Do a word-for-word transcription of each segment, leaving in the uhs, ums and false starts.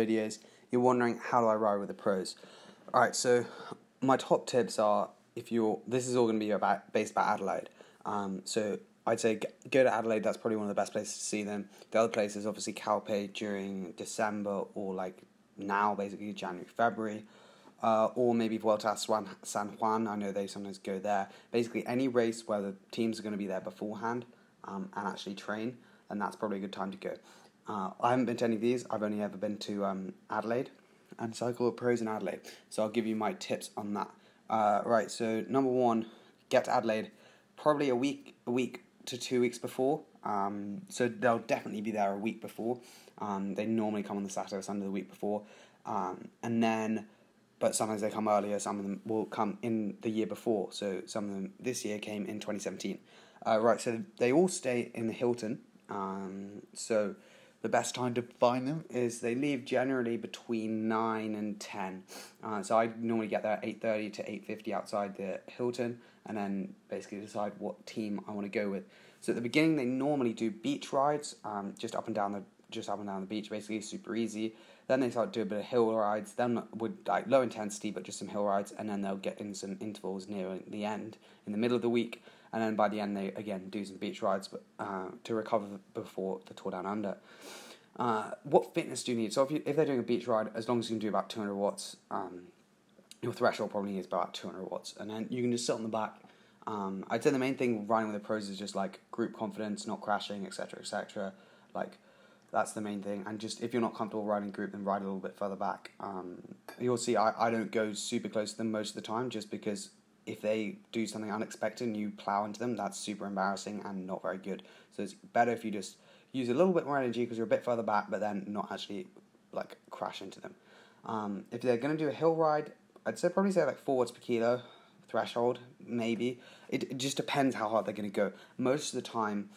videos, you're wondering, how do I ride with the pros? Alright, so my top tips are, if you're, this is all going to be about, based about Adelaide, um, so I'd say go to Adelaide, that's probably one of the best places to see them. The other place is obviously Calpe during December, or like now, basically January, February, uh, or maybe Vuelta a San Juan, I know they sometimes go there. Basically any race where the teams are going to be there beforehand um, and actually train, and that's probably a good time to go. Uh, I haven't been to any of these, I've only ever been to um, Adelaide, and Cycle of Pros in Adelaide, so I'll give you my tips on that. Uh, right, so number one, get to Adelaide probably a week, a week to two weeks before. Um, so they'll definitely be there a week before. Um, they normally come on the Saturday or Sunday the week before, um, and then, but sometimes they come earlier. Some of them will come in the year before. So some of them this year came in twenty seventeen. Uh, right, so they all stay in the Hilton. Um, so the best time to find them is they leave generally between nine and ten. Uh, so I normally get there at eight thirty to eight fifty outside the Hilton, and then basically decide what team I want to go with. So at the beginning, they normally do beach rides, um, just up and down the just up and down the beach, basically super easy. Then they start to do a bit of hill rides. Then with like low intensity, but just some hill rides, and then they'll get in some intervals near the end, in the middle of the week, and then by the end they again do some beach rides, but uh, to recover before the Tour Down Under. Uh, what fitness do you need? So if you, if they're doing a beach ride, as long as you can do about two hundred watts, um, your threshold probably is about two hundred watts, and then you can just sit on the back. Um, I'd say the main thing riding with the pros is just like group confidence, not crashing, etc, et cetera. Like that's the main thing. And just if you're not comfortable riding group, then ride a little bit further back. Um, you'll see I, I don't go super close to them most of the time, just because if they do something unexpected and you plow into them, that's super embarrassing and not very good. So it's better if you just use a little bit more energy because you're a bit further back, but then not actually like crash into them. Um, if they're going to do a hill ride, I'd say probably say like four watts per kilo threshold, maybe. It, it just depends how hard they're going to go. Most of the time,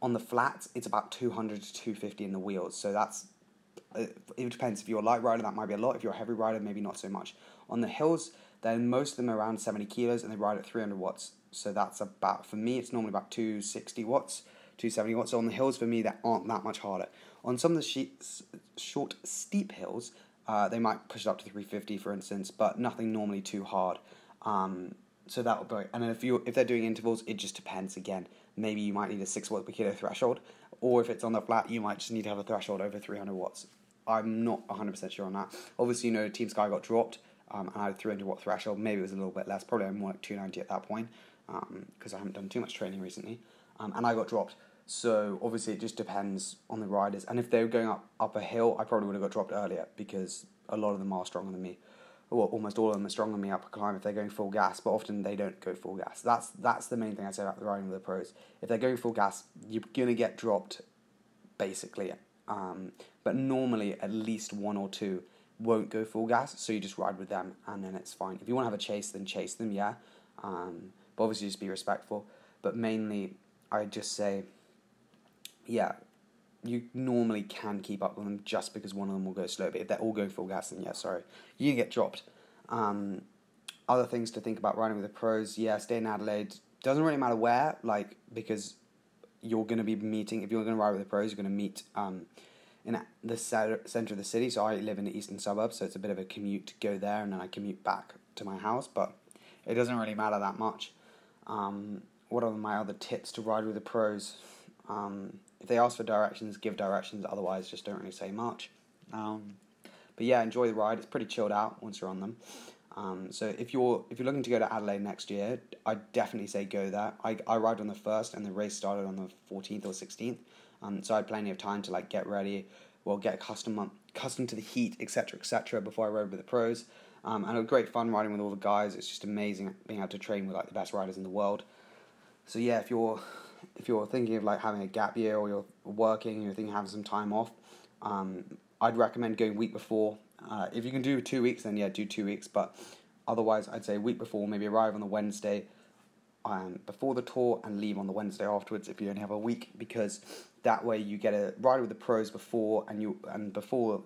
on the flats, it's about two hundred to two fifty in the wheels. So that's, it depends. If you're a light rider, that might be a lot. If you're a heavy rider, maybe not so much. On the hills, then most of them are around seventy kilos and they ride at three hundred watts. So that's about, for me, it's normally about two sixty watts, two seventy watts. So on the hills, for me, that aren't that much harder. On some of the sheets, short, steep hills, uh, they might push it up to three fifty, for instance, but nothing normally too hard. Um, so that would be, and then if you if they're doing intervals, it just depends again. Maybe you might need a six watt per kilo threshold, or if it's on the flat, you might just need to have a threshold over three hundred watts. I'm not one hundred percent sure on that. Obviously, you know, Team Sky got dropped, um, and I had a three hundred watt threshold. Maybe it was a little bit less. Probably I'm more like two ninety at that point, because um, I haven't done too much training recently, um, and I got dropped. So obviously, it just depends on the riders. And if they were going up up a hill, I probably would have got dropped earlier because a lot of them are stronger than me. Well, almost all of them are stronger than me up a climb if they're going full gas, but often they don't go full gas. That's that's the main thing I say about the riding with the pros. If they're going full gas, you're going to get dropped, basically. Um, but normally, at least one or two won't go full gas, so you just ride with them, and then it's fine. If you want to have a chase, then chase them, yeah. Um, but obviously, just be respectful. But mainly, I just say, yeah, you normally can keep up with them just because one of them will go slow. But if they're all going full gas, then yeah, sorry, you get dropped. Um, other things to think about riding with the pros, yeah, stay in Adelaide. Doesn't really matter where, like, because you're going to be meeting, if you're going to ride with the pros, you're going to meet um, in the center of the city. So I live in the eastern suburbs, so it's a bit of a commute to go there, and then I commute back to my house, but it doesn't really matter that much. Um, what are my other tips to ride with the pros? Um, if they ask for directions, give directions, otherwise just don't really say much. Um, but yeah, enjoy the ride. It's pretty chilled out once you're on them. Um, so if you're if you're looking to go to Adelaide next year, I'd definitely say go there. I, I arrived on the first and the race started on the fourteenth or sixteenth. Um, so I had plenty of time to like get ready, well, get accustomed, accustomed to the heat, et cetera, et cetera, before I rode with the pros. Um, and it was great fun riding with all the guys. It's just amazing being able to train with like the best riders in the world. So yeah, if you're If you're thinking of like having a gap year or you're working and you're thinking of having some time off, um, I'd recommend going week before. Uh, if you can do two weeks, then yeah, do two weeks. But otherwise, I'd say week before, maybe arrive on the Wednesday um, before the tour and leave on the Wednesday afterwards if you only have a week, because that way you get a ride with the pros before and you and before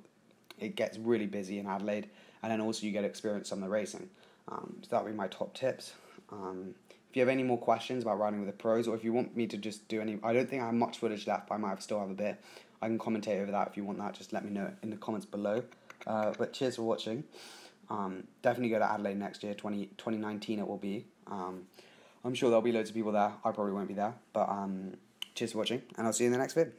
it gets really busy in Adelaide, and then also you get to experience some of the racing. Um, so that would be my top tips. Um, If you have any more questions about riding with the pros, or if you want me to just do any, I don't think I have much footage left, but I might have, still have a bit. I can commentate over that if you want that. Just let me know in the comments below. Uh, but cheers for watching. Um, definitely go to Adelaide next year, twenty nineteen it will be. Um, I'm sure there'll be loads of people there. I probably won't be there. But um, cheers for watching, and I'll see you in the next vid.